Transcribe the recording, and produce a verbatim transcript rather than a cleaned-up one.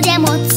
pieno di emozioni.